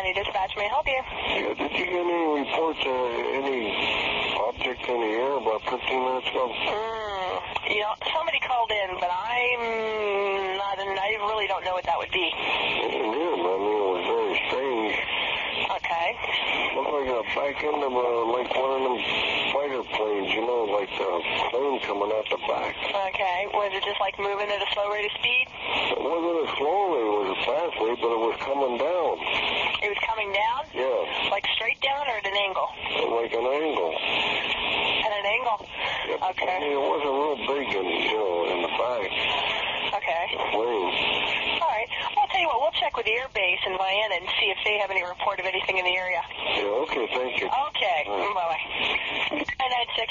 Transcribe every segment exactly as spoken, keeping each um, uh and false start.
County Dispatch, may I help you? Yeah, did you get any reports of any object in the air about fifteen minutes ago? Mm, you know, somebody called in, but I'm not, and I really don't know what that would be. It did. I mean, it was very strange. Okay. Looked like a back end of a, like one of them fighter planes, you know, like a plane coming out the back. Okay. Was it just like moving at a slow rate of speed? It wasn't a slow rate. It was a fast rate, but it was coming down. It was coming down? Yeah. Like straight down or at an angle? Like an angle. At an angle? Yeah. Okay. I mean, it wasn't real big in, you know, in the back. Okay. The plane. All right. Well, I'll tell you what. We'll check with the air base in Vienna and see if they have any report of anything in the area. Yeah, okay. Thank you. Okay. Right. Bye-bye. nine nine six.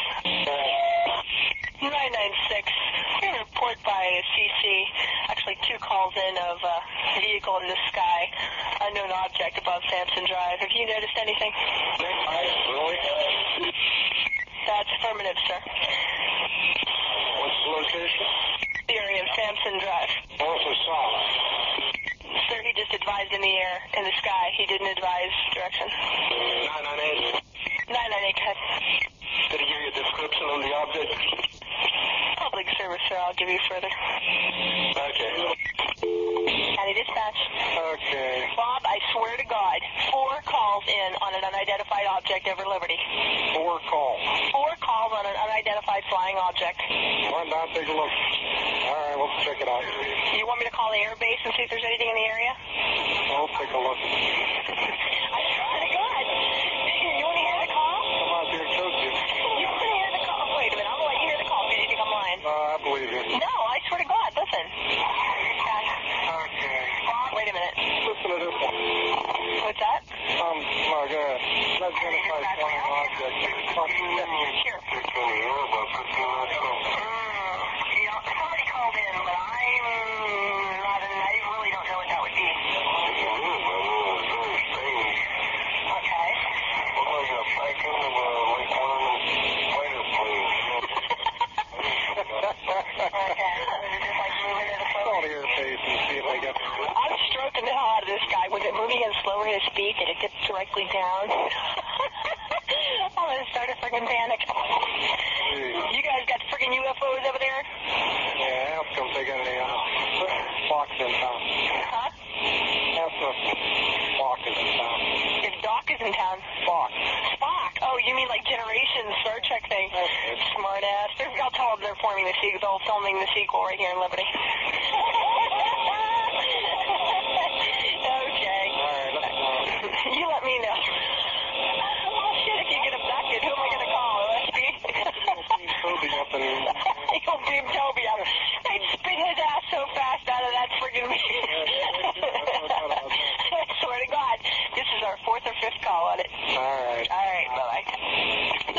nine nine six. Report by C C, actually two calls in of a uh, vehicle in the sky, unknown object above Samson Drive. Have you noticed anything? That's affirmative, sir. What's the location? The area of Samson Drive. Also saw. Sir, he just advised in the air, in the sky. He didn't advise direction. nine nine eight. nine nine eight, cut. Did he give you a description on the object? Public service, sir. I'll give you further. Okay. County Dispatch. Okay. Bob, I swear to God, four calls in on an unidentified object over Liberty. Four calls. Four calls on an unidentified flying object. Why not take a look? All right, we'll check it out. You want me to call the air base and see if there's anything in the area? I'll take a look. I swear to God. You want to hear the call? Come out here and choke you. You want to hear the call? Wait a minute. I'm going to let you hear the call. Do you think I'm lying? Uh, I believe you. No, I swear to God. Listen. Okay. Wait a minute. Listen to this one. What's that? Um, my God. That's going to find flying object. Here. It's going to hear about fifteen minutes ago. You know, somebody called in, but I'm not in. I really don't know what that would be. I'm stroking the hell out of this guy. Was it moving at a slow rate of speed? Did it dip directly down? I'm going to start a freaking panic. You guys got freaking U F Os over there? Yeah, ask them if they got any uh, fox in town. Huh? Ask them if Spock is in town. If Doc is in town? Spock. Spock? Oh, you mean like Generations, Star Trek thing? Okay. Smart ass. They're, I'll tell them they're forming the sequel, they're filming the sequel right here in Liberty. Okay. You let me know. Well, shit, if you get abducted, who am I going to call? O S B? You'll beam Toby up. They'd spit his ass so fast out of that friggin' meeting. I swear to God, this is our fourth or fifth call on it. All right. All right, bye-bye.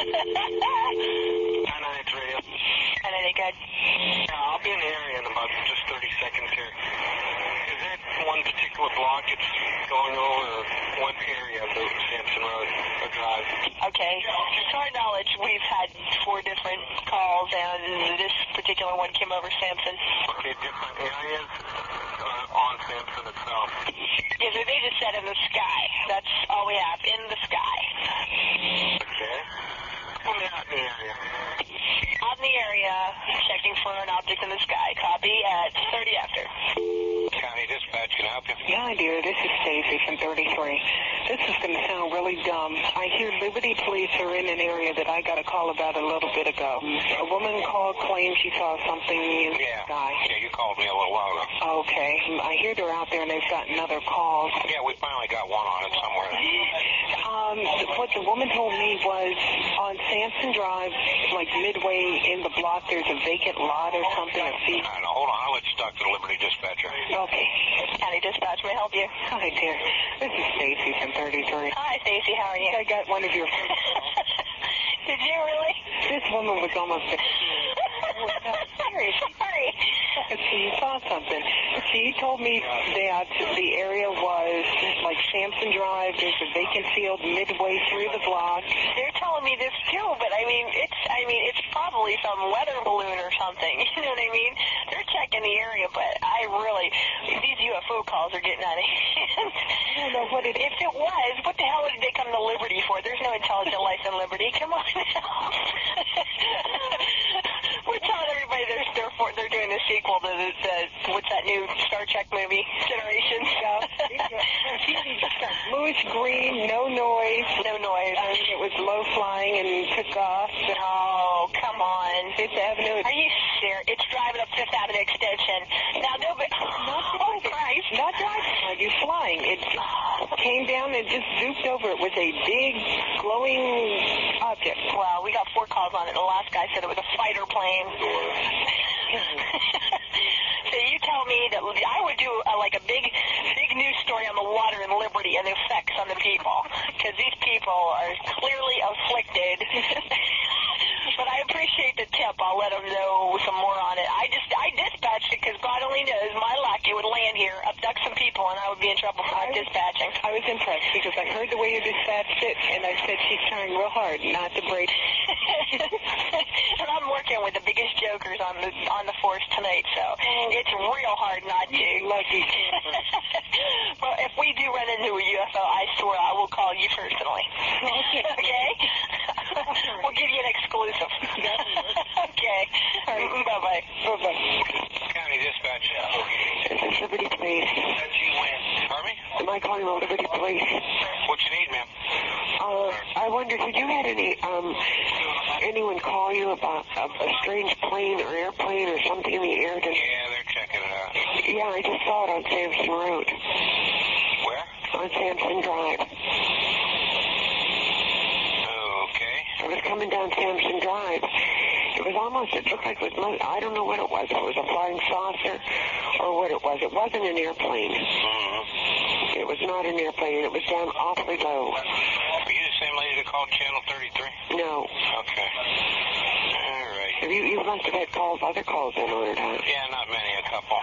nine nine three. nine nine eight, good. Yeah, I'll be in the area in about just thirty seconds here. One particular block it's going over, one area of the Samson Road or Drive. Okay. To our knowledge, we've had four different calls, and this particular one came over Samson. Okay, different areas uh, on Samson itself. Yeah, so they just said in the sky. That's all we have, in the sky. Okay. Come out in the area. Out in the area, checking for an object in the sky. Copy at thirty after. County Dispatch, can I help you? Yeah, dear, this is Stacy from thirty-three. This is going to sound really dumb. I hear Liberty police are in an area that I got a call about a little bit ago. A woman called, claimed she saw something in the yeah. sky. Yeah, you called me a little while ago. Okay. I hear they're out there and they've gotten other calls. Yeah, we finally got one on it somewhere. Um, what the woman told me was on Samson Drive, like midway in the block, there's a vacant lot or something. All right, now, hold on. I'll let you talk to the Liberty Dispatcher. Okay. County Dispatch, may I help you? Hi, dear. This is Stacy from thirty-three. Hi, Stacy. How are you? I got one of your friends. Did you really? This woman was almost... Sorry. Sorry. She saw something. She told me that the area was... like Samson Drive. There's a vacant field midway through the block. They're telling me this too, but I mean, it's I mean, it's probably some weather balloon or something. You know what I mean? They're checking the area, but I really, these U F O calls are getting out of hand. I don't know what it is. If it was, what the hell did they come to Liberty for? There's no intelligent life in Liberty. Come on now. We're telling everybody they're, they're, for, they're doing the sequel to the, the, what's that new Star Trek movie, Generations? Yeah. Bluish green, no noise. No noise. I mean, it was low flying and took off. Oh, come on. Fifth Avenue. Are you serious? It's driving up Fifth Avenue Extension. Now, no, but... Not driving. Oh, Christ. Not driving while you're flying. It came down and just zooped over. It was a big, glowing object. Wow, we got four calls on it. The last guy said it was a fighter plane. So you tell me that I would do a, like a big, big news story on the water and Liberty and the effects on the people, because these people are clearly afflicted. But I appreciate the tip. I'll let them know some more on it. I just I dispatched it because God only knows my luck. You would land here, abduct some people, and I would be in trouble for not dispatching. I was impressed because I heard the way you dispatched it, and I said she's trying real hard not to break. And I'm working with the biggest jokers on the on the force tonight, so it's real hard not to. Lucky. Well, if we do run into a U F O, I swear I will call you personally. Okay. Okay? We'll give you an exclusive. Okay. All right. Bye-bye. Bye-bye. County dispatch. This is Liberty Police. That's you, Lynn. Pardon me? Am I calling the Liberty Police? What you need, ma'am? Uh, I wonder, had you had any, um, anyone call you about a, a strange plane or airplane or something in the air? Just... Yeah, they're checking it out. Yeah, I just saw it on Samson Road. Where? On Samson Drive. It was coming down Samson Drive. It was almost, it looked like it was, I don't know what it was, if it was a flying saucer or what it was. It wasn't an airplane. Mm-hmm. It was not an airplane, and it was down awfully low. Are you the same lady that called Channel thirty-three? No. Okay. All right. You, you must have had calls, other calls in order, huh? Yeah, not many, a couple.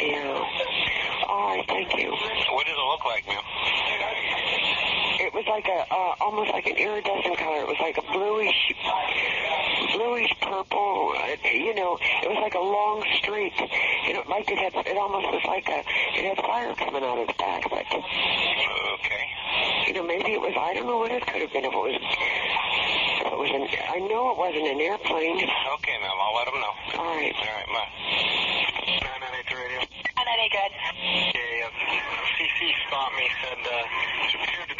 Yeah. All right, thank you. What did it look like, ma'am? It was like a, uh, almost like an iridescent color. It was like a bluish, bluish purple, uh, you know, it was like a long streak. You know, like it had, it almost was like a, it had fire coming out of the back of it. Okay. You know, maybe it was, I don't know what it could have been if it was, if it was an, I know it wasn't an airplane. Okay, ma'am, I'll let them know. All right. All right, bye. nine ninety-three radio. nine ninety-eight, good. Yeah, yeah. C C stopped me, said, uh,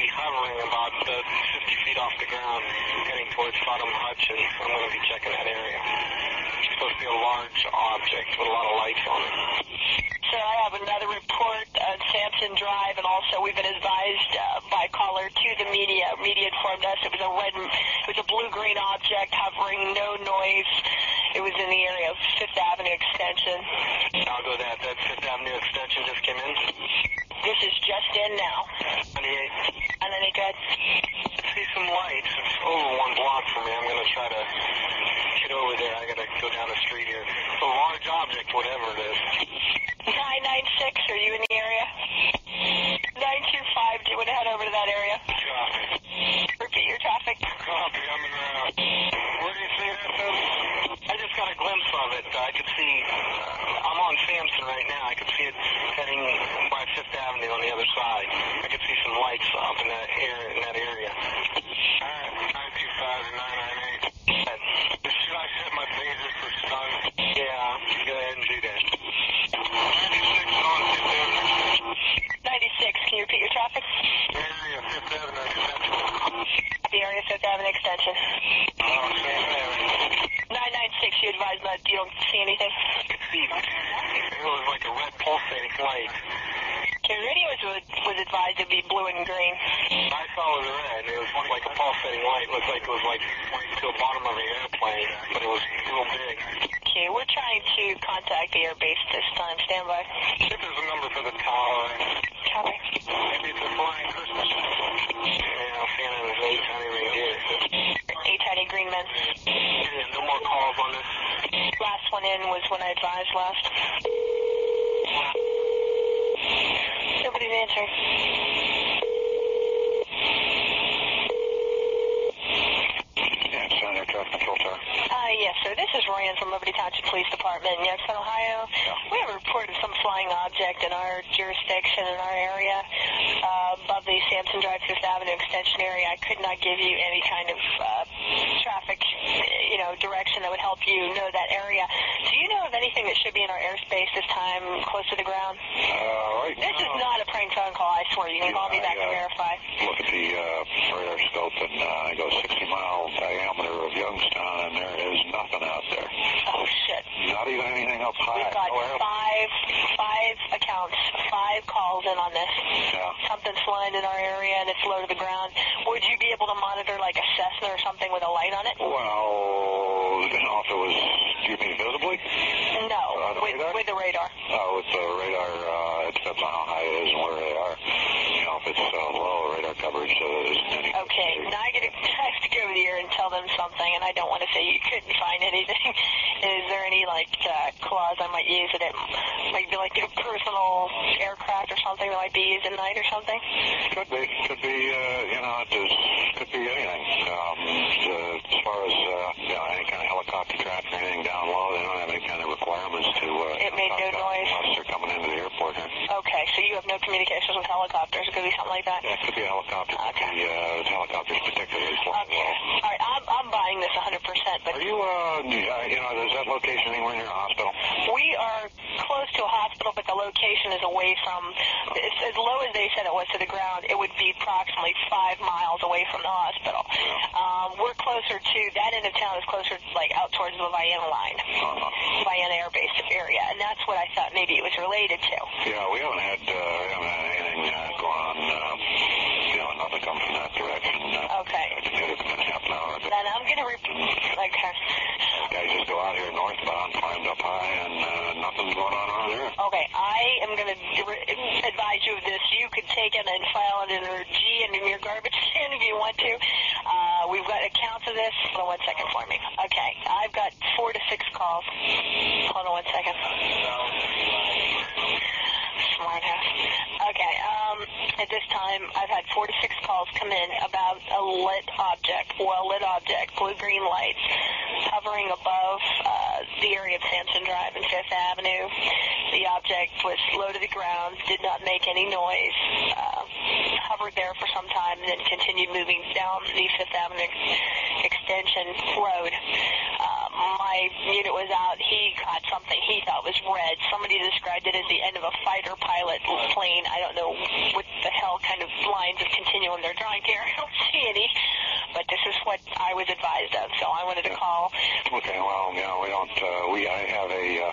be hovering about uh, fifty feet off the ground, heading towards Sodom Hutchins. I'm going to be checking that area. It's supposed to be a large object with a lot of lights on it. Sir, I have another report on Samson Drive, and also we've been advised uh, by caller to the media. Media informed us it was a red, it was a blue-green object hovering, no noise. It was in the area of Fifth Avenue Extension. I'll go that. That Fifth Avenue Extension just came in. This is just in now. twenty-eight. And then he got... I see some lights. It's over one block from me. I'm going to try to get over there. I got to go down the street here. It's a large object, whatever it is. nine ninety-six, are you in the area? nine two five, do you want to head over to that area? Copy. Repeat your traffic. Copy, I'm in route. Where do you see that, though? I just got a glimpse of it. I could see... Uh, I'm on Samson right now. I could see it heading by Fifth Avenue on the other side. I could see some lights up in that area. In that area. All right, nine two five and nine nine eight. Should I set my phaser for stun? Yeah, go ahead and do that. ninety-six on Fifth Avenue. ninety-six, can you repeat your traffic? Area Fifth Avenue Extension. The area Fifth Avenue Extension. Oh, same area. nine ninety-six, you advise that you don't see anything? I could see it was like a red pulsating light. The radio was, was advised to be blue and green. I saw it was red. It was like a pulsating light. It looked like it was like pointing to the bottom of the airplane, but it was real big. Okay, we're trying to contact the air base this time. Stand by. I think there's a number for the tower. Copy. Maybe it's a flying Christmas. Yeah, I'm seeing it as eight tiny reindeers. Eight tiny green men. Yeah, no more calls on this. Last one in was when I advised last. Nobody's answering. project in our jurisdiction, in our area, uh, above the Samson Drive, Fifth Avenue Extension area, I could not give you any kind of uh, traffic, you know, direction that would help you know that area. Do you know of anything that should be in our airspace this time, close to the ground? Uh, right this now, is not a prank phone call, I swear. You can yeah, call me back I, uh, and verify. Look at the uh, radar scope, and uh, I go sixty mile diameter of Youngstown, and there is nothing out there. Oh, shit. Not even anything up high. We've got oh, five, five accounts, five calls in on this. Yeah. Something's flying in our area, and it's low to the ground. Would you be able to monitor, like, a Cessna or something with a light on it? Well, you know, if it was, do you mean visibly? No, the with, with the radar. Oh, with the radar, uh, it depends on how high it is and where they are. You know, if it's uh, low, radar coverage uh, isn't any good. Okay, now I, get to, I have to go over the air and tell them something, and I don't want to say you couldn't find anything. Is there any, like, uh, clause I might use that it might be like a personal aircraft or something that might be used at night or something? Could be. Could be, uh, you know, it is, could be anything. Um, uh, as far as, uh, you know, any kind of helicopter traffic or anything down low, they don't have any kind of requirements to... Uh, it made no noise. Unless they're coming into the airport here. Okay, so you have no communications with helicopters. It could be something like that? Yeah, it could be helicopters. Okay. The, uh, helicopters particularly flying okay. Well. All right, I'm, I'm buying this one hundred percent. But are you, uh, you know, is that location anywhere near a hospital? We are close to a hospital, but the location is away from, it's as low as they said it was to the ground, it would be approximately five miles away from the hospital. Yeah. Um, we're closer to, that end of town is closer, like, out towards the Vienna line, uh-huh. Vienna Air Base area, and that's what I thought maybe it was related to. Yeah, we haven't had, uh, we haven't had anything uh, going on, uh, you know, nothing comes from that direction. Uh, okay. It's been half an hour ago. Then I'm going to, re- okay. Guys just go out here northbound, climbed up high, and uh, nothing's going on around there. Okay, I am going to advise you of this. You could take it and file it in your G and in your garbage can if you want to. Uh, we've got accounts of this. Hold on one second for me. Okay, I've got four to six calls. Hold on one second. Smart ass. Okay, um, at this time, I've had four to six calls come in about a lit object, well-lit object, blue-green lights, hovering above uh, the area of Samson Drive and Fifth Avenue. The object was low to the ground, did not make any noise, uh, hovered there for some time, and then continued moving down the Fifth Avenue Extension Road. Uh, my unit was out. He caught something he thought was red. Somebody described it as the end of a fighter pilot plane. I don't know what the hell kind of lines of continuum they're drawing here. I don't see any, but this is what I was advised of, so I wanted to call. Okay, well, you know, we don't, uh, we, I have a, uh,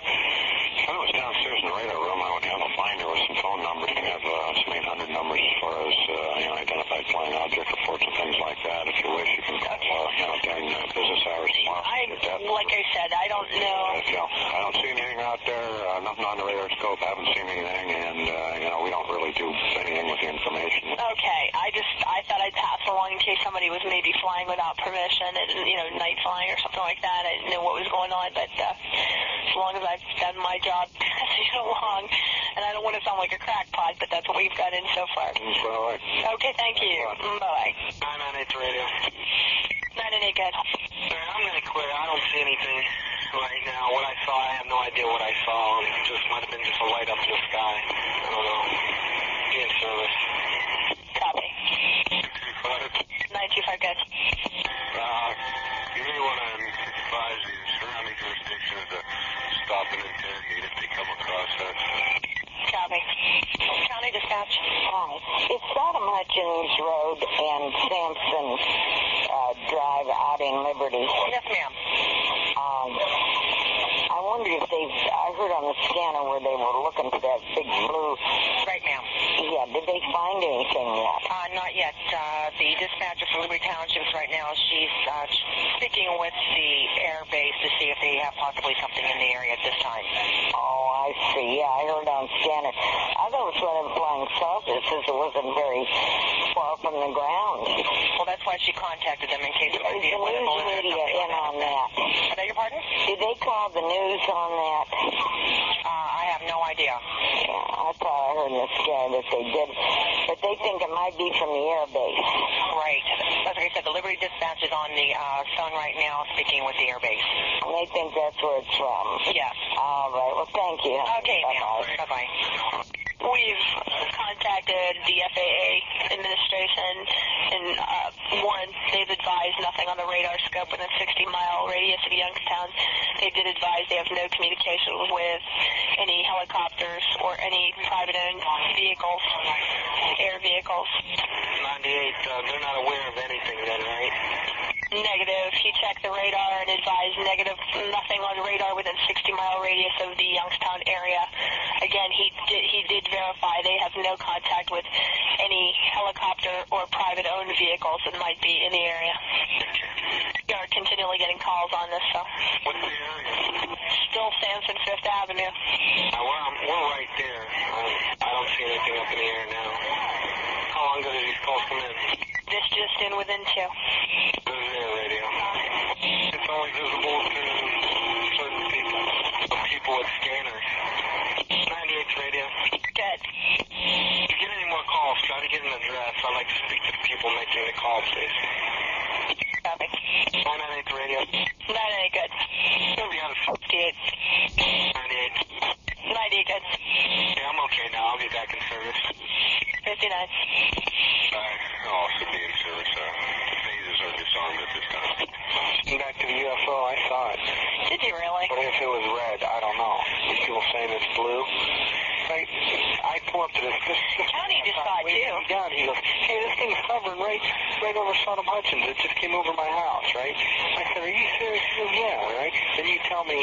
when I was downstairs in the radar room, I would have a finder with some phone numbers. We have uh, some eight hundred numbers as far as, uh, you know, identified flying object reports and things like that. If you wish, you can call, uh, you know, during uh, business hours tomorrow. I, like I said, I don't know. Uh, you know. I don't see anything out there, uh, nothing on the radar scope. I haven't seen anything, and, uh, you know, we don't really do anything with the information. Okay, I just, I thought I'd pass along in case somebody was maybe flying without permission, and, you know, night flying or something like that. I didn't know what was going on, but uh, as long as I've done my job, passing it along, and I don't want to sound like a crackpot, but that's what we've got in so far. Right. Okay, thank that's you. Fine. Bye-bye. nine nine eight radio. nine nine eight, good. Sir, I'm going to clear. I don't see anything right now. What I saw, I have no idea what I saw. It just might have been just a light up in the sky. I don't know. Be in service. Copy. nine two five, good. Uh, you may want to advise the surrounding jurisdiction of the stop and interrogate if they come across us. Copy. County dispatch. Hi. It's that Hutchins Road and Samson uh, Drive out in Liberty. Yes, ma'am. Um, I wonder if they, I heard on the scanner where they were looking for that big blue. Right, ma'am. Yeah, did they find anything yet? Uh, not yet. Uh, the dispatcher for Liberty Township right now, she's uh, speaking with the airbase to see if they have possibly something in the area at this time. Oh, I see. Yeah, I heard on scanner. I thought it was one of the flying saucers since it wasn't very far from the ground. Well, that's why she contacted them in case it might be a weather balloon or something. Is the news media in on that? I beg your pardon? Did they call the news on that? Uh, I have no idea. Yeah, I thought I heard in the scanner that they did. but they think it might be from the air base. Right. As I said, the Liberty Dispatch is on the uh, phone right now speaking with the air base. And they think that's where it's from. Yes. All right. Well, thank you. Okay, bye-bye. Bye-bye. We've contacted the F A A administration, and uh, one, they've advised nothing on the radar scope within a sixty-mile radius of Youngstown. They did advise they have no communication with any helicopters or any private-owned vehicles, air vehicles. ninety-eight, uh, they're not aware of anything then, right? Negative. He checked the radar and advised negative, nothing on radar within sixty-mile radius of the Youngstown area. Again, he did, he did verify they have no contact with any helicopter or private-owned vehicles that might be in the area. We are continually getting calls on this, so. What's the area? Still Samson, Fifth Avenue. Uh, we're, um, we're right there. Um, I don't see anything up in the air now. How long ago did these calls come in? This just in within two. It's only visible to certain people, people with scanners. ninety-eight's radio. Good. If you get any more calls, try to get an address. I'd like to speak to the people making the call, please. Copy. nine ninety-eight's radio. ninety-eight, good. seventy-eight. ninety-eight. ninety-eight, good. Yeah, I'm okay now. I'll be back in service. fifty-nine. I'll also be in service. Uh, the phases are disarmed at this time. Back to the U F O, I saw it. Did you really? What if it was red? I don't know. People saying it's blue. I, I pull up to this. this County just saw it too. Down. He goes, hey, this thing's hovering right, right over Sodom Hutchins. It just came over my house, right? I said, are you serious? He goes, yeah, right? Then you tell me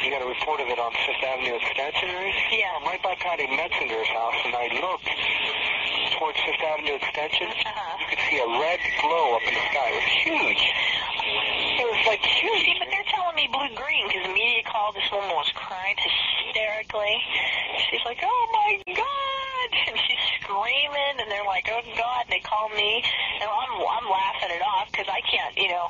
you got a report of it on Fifth Avenue Extension, right? Yeah. I'm right by Patty Metzinger's house, and I looked towards Fifth Avenue Extension. Uh-huh. You could see a red glow up in the sky. It was huge. It was like huge. See, but they're telling me blue-green because the media called. This woman was crying hysterically. She's like, oh, my God. And she's screaming, and they're like, oh, God. And they call me, and I'm, I'm laughing it off because I can't, you know,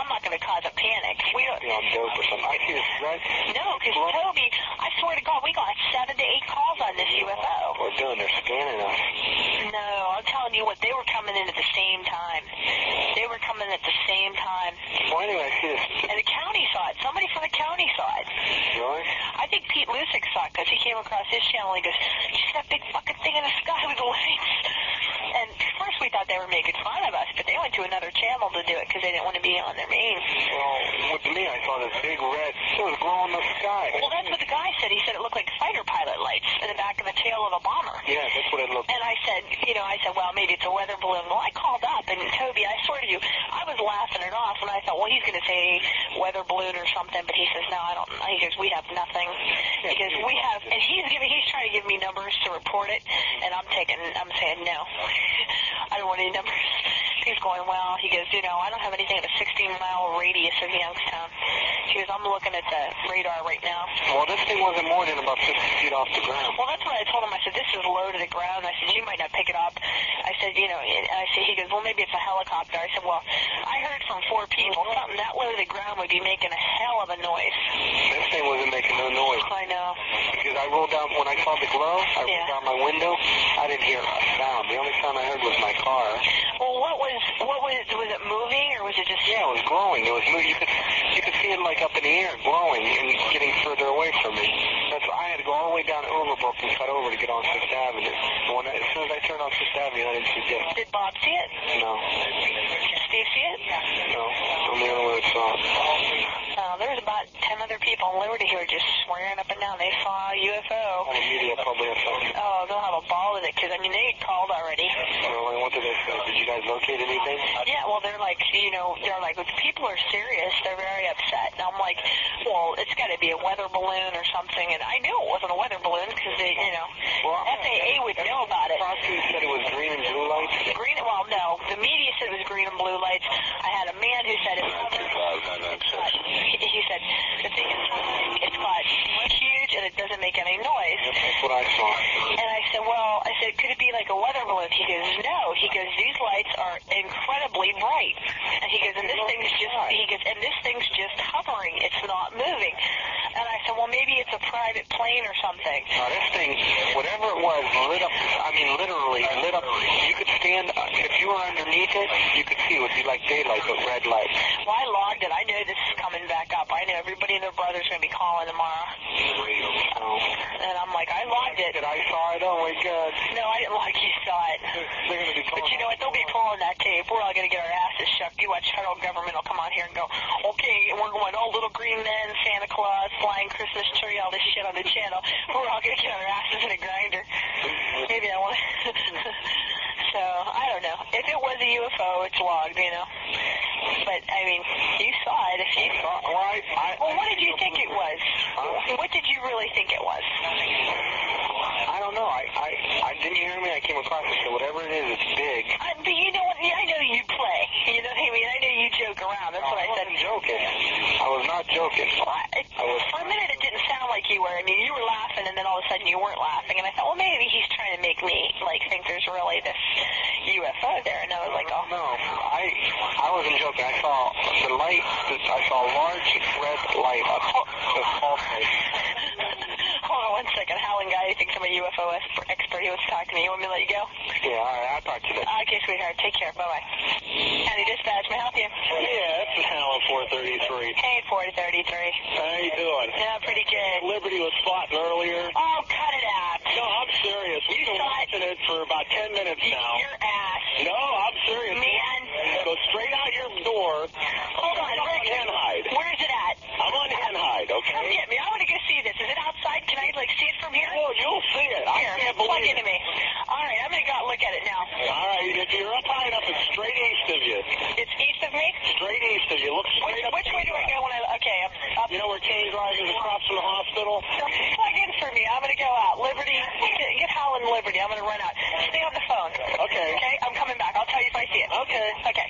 I'm not going to cause a panic. We don't, you know, I'm dope or something. I see this, right? No, because, Toby, I swear to God, we got seven to eight calls on this U F O. What they're doing, they're scanning us. No, I'm telling you what, they were coming in at the same time. They were coming at the same time. Well, anyway, I see this. And the county saw it. Somebody from the county saw it. Really? I think Pete Lusick saw it because he came across his channel and he goes, you see that big fucking thing in the sky with the lights? And first we thought they were making fun of us, but they went to another channel to do it because they didn't want to be on their main. Well, with me, I saw this big red, it was glowing in the sky. Well, that's what the guy said. He said it looked like fighter pilot lights in the back of the tail of a bomber. Yeah, that's what it looked like. And I said, you know, I said, well, maybe it's a weather balloon. Well, I called up, and Toby, I swear to you, I was laughing it off, and I thought, well, he's going to say weather balloon or something, but he says, no, I don't. He goes, we have nothing. He goes, we have, and he's giving, he's trying to give me numbers to report it, and I'm taking, I'm saying no. I don't want any numbers. He's going, well, he goes, you know, I don't have anything at a sixteen-mile radius of Youngstown. He goes, I'm looking at the radar right now. Well, this thing wasn't more than about fifty feet off the ground. Well, that's what I told him. I said, this is low to the ground. I said, you might not pick it up. I said, you know, and I said, he goes, well, maybe it's a helicopter. I said, well, I heard from four people something that low to the ground would be making a hell of a noise. This thing wasn't making no noise. I know. Because I rolled down, when I saw the glow, I yeah. rolled down my window. I didn't hear a sound. The only sound I heard was my car. Well, what was what was it? Was it moving or was it just? Yeah, it was glowing. It was moving. You could you could see it like up in the air, glowing and getting further away from me. That's why I had to go all the way down to Overbrook and cut over to get on Fifth Avenue. And when I, as soon as I turned on Fifth Avenue, I didn't see it. Did Bob see it? No. Did Steve see it? No. I'm the only one that saw it. Uh, there was about ten other people in Liberty here just swearing up and down. They saw a U F O. Oh, the media probably has something. Oh, they'll have a ball with it because I mean they called already. Really? What did they say? Did you guys locate anything? Yeah. Well, they're like, you know, they're like, people are serious. They're very upset. And I'm like, well, it's got to be a weather balloon or something. And I knew it wasn't a weather balloon because they, you know, well, F A A would know about it. Prosecutors said it was green and blue lights. Green? Well, no. The media said it was green and blue lights. I had a man who said it was. He said, the thing is, it's got huge and it doesn't make any noise. That's what I saw. And I said, well, I said, could it be like a weather marvelous. He goes, no. He goes, these lights are incredibly bright. And he goes, and this thing's just, he goes, and this thing's just hovering. It's not moving. And I said, well, maybe it's a private plane or something. Now, this thing, whatever it was, lit up, I mean, literally lit up. You could stand, if you were underneath it, you could see it would be like daylight, but red light. Well, I logged it. I know this is coming back up. I know everybody and their brother's going to be calling tomorrow. And I'm like, I logged it. Did I saw it? Oh, my God. No, I didn't like you saw it. They're going to be pulling. But you know what? They'll be pulling that tape. We're all going to get our asses shoved. You watch federal government will come on here and go, okay, we're going, oh, little green men, Santa Claus, flying Christmas tree, all this shit on the channel. We're all going to get our asses in a grinder. Maybe I want to. So, I don't know. If it was a U F O, it's logged, you know. But, I mean, you saw it. If you saw it. Well, I, I, well, what did you think it was? Uh, what did you really think it was? I don't know. I, I, I didn't hear me. I came across it. So whatever it is, it's big. I, but you know what? I know you play. You know what I mean? I know you joke around. That's what I, I said. I wasn't joking. I was not joking. Well, I, I was, for a minute, it didn't sound like you were. I mean, you were laughing, and then all of a sudden you weren't laughing. And I thought, well, maybe he's trying to make me, like, think there's really this U F O there. And I was like, oh. No, I, I wasn't joking. I saw the light. I saw a large red light up the false light. Hold on one second. Howlin' guy, you think I'm a U F O expert? He wants to talk to me. You want me to let you go? Yeah, all right. I'll talk to you later. Okay, sweetheart. Take care. Bye-bye. County Dispatch, may I help you? Yeah, this is Howlin' four thirty-three. Hey, four thirty-three. How you doing? Yeah, pretty good. Liberty was spotting earlier. Oh, cut it out. No, I'm serious. We've been watching it for about ten minutes now. Your ass. No, I'm serious. Man. Go straight out your door. Hold on. I'm on Hen Hyde. Where is it at? I'm on Hen Hyde, okay? Come get me. I want to go see this. Is it outside? Can I, like, see it from here? Oh, you'll see it. I here, can't believe plug it. Plug into me. All right, I'm going to go out and look at it now. All right, if you're up high enough, it's straight east of you. It's east of me? Straight east of you. Look straight which, up. Which way do I go when I, okay, up, up. You know where King's Graves is across from the hospital? So plug in for me. I'm going to go out. Liberty, get, get Howlin' Liberty. I'm going to run out. Stay on the phone. Okay. Okay, I'm coming back. I'll tell you if I see it. Okay. Okay.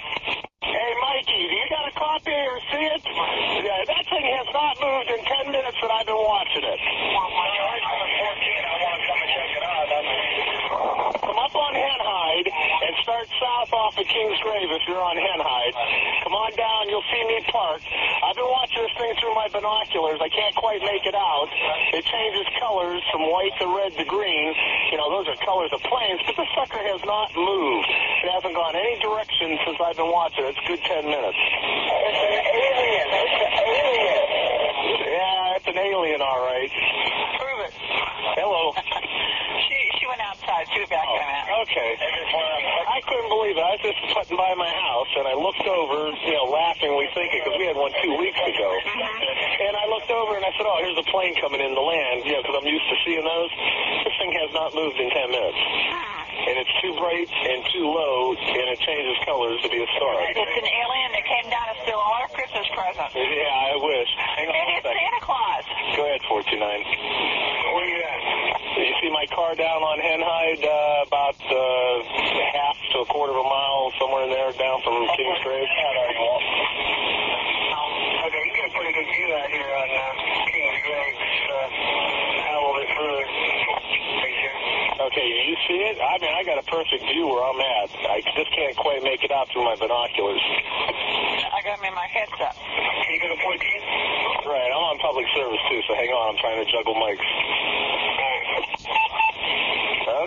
Hey, Mikey, do you got a copy or see it? Yeah, that thing has not moved in ten minutes that I've been watching it. Well, my yard's on the fourteen. I want to come and check it out. Come up on Hen Hyde and start south off of King's Graves if you're on Hen Hyde. Come on down. You'll see me parked. I've been watching this thing through my binoculars. I can't quite make it out. It changes colors from white to red to green. You know, those are colors of planes, but this sucker has not moved. It hasn't gone any direction since I've been watching it. It's a good ten minutes. It's an alien. It's an alien. Yeah, it's an alien, all right. Prove it. Hello. she she went outside. She was back oh, in a minute. Okay. I couldn't believe it. I was just putting by my house, and I looked over, you know, laughingly thinking, because we had one two weeks ago. Mm-hmm. And I looked over, and I said, oh, here's a plane coming in to land, you know, because I'm used to seeing those. This thing has not moved in ten minutes. Hmm. And it's too bright and too low, and it changes colors to be a star. It's an alien that came down to steal all our Christmas presents. Yeah, I wish. Hang on it is second. Santa Claus. Go ahead, four two nine. Where are you at? You see my car down on Hen Hyde, uh, about uh, half to a quarter of a mile, somewhere in there, down from oh, King's Graves. Okay, you get a pretty good view out here on uh, King's Graves. Uh, a little bit further. Okay, you see it? I mean, I got a perfect view where I'm at. I just can't quite make it out through my binoculars. I got me my headset. Can you go to fourteen? Right, I'm on public service, too, so hang on. I'm trying to juggle mics.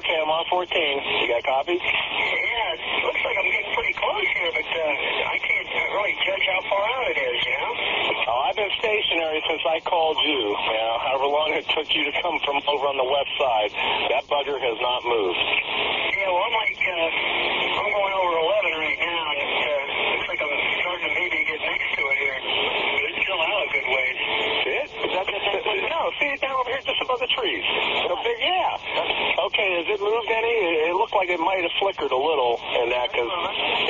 Okay, I'm on fourteen. You got a copy? Yeah, it looks like I'm getting pretty close here, but uh, I can't really judge how far out it is, you know? Oh, I've been stationary since I called you. You know, however long it took you to come from over on the west side, that bugger has not moved. Yeah, well, I'm like, uh, I'm going over eleven right now, and it uh, looks like I'm starting to maybe get next to it here. But it's still out a good ways. It? That, that, that, that, no, see it down over here just above the trees. So big, yeah. Okay, has it moved any? It, it looked like it might have flickered a little in that, because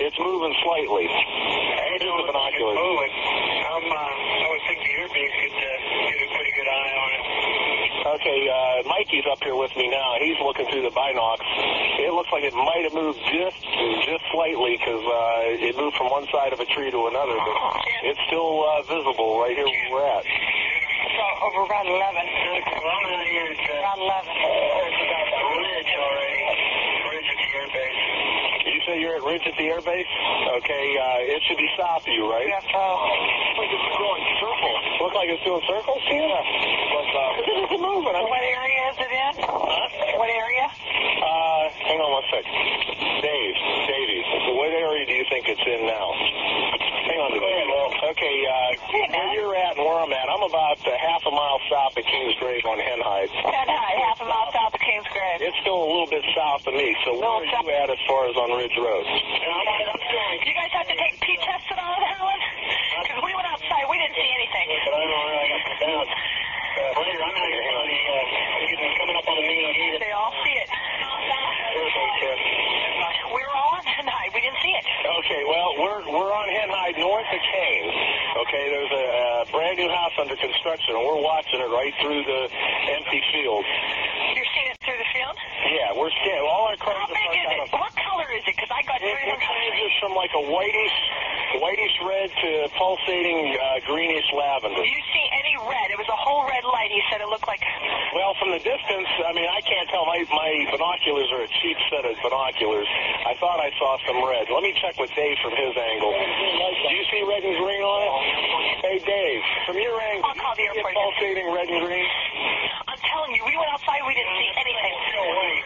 it's moving slightly. Hey, it's the binoculars. Moving. I'm, uh, I would think the earpiece could uh, get a pretty good eye on it. Okay, uh, Mikey's up here with me now. He's looking through the binocs. It looks like it might have moved just just slightly because uh, it moved from one side of a tree to another, but it's still uh, visible right here where we're at. So over around eleven. Well, I'm out here at uh, around eleven. It's about the ridge already. Ridge at the air base. Ridge at the air base? Okay, uh, it should be south of you, right? Yeah, uh, like it's going circles. Looks like it's doing circles to you? Yeah. But, uh, it's moving. I'm... What area is it in? Huh? What area? Uh, hang on one sec. Dave, Davies, so what area do you think it's in now? Hang on a minute. Okay, uh, where you're at and where I'm at, I'm about uh, half a mile south of King's Graves on Hen Hyde. Hen Hyde, half a mile south of King's Graves. It's still a little bit south of me, so where are you at as far as on Ridge Road? Do you guys have to take pee tests and all that, Alan? Because we went outside, we didn't see anything. But I don't really have to down. Later, I'm going to be coming up on the meeting. They all see it. We're all on Hen Hyde. We didn't see it. Okay, well, we're we're on Hen Hyde north of Kane. Okay, there's a, a brand new house under construction, and we're watching it right through the empty field. You're seeing it through the field? Yeah, we're seeing all our cars. How big is it? Of, what color is it? Because I got it, it changes from like a whitish, whitish red to pulsating uh, greenish lavender. You see any red? It was a whole red light. He said it looked like. Well, from the distance, I mean, I can't tell. My my binoculars are a cheap set of binoculars. I thought I saw some red. Let me check with Dave from his angle. Do you see red and green on it? Hey, Dave, from your angle, I'll call the airport. Pulsating red and green. I'm telling you, we went outside. We didn't see anything. No way.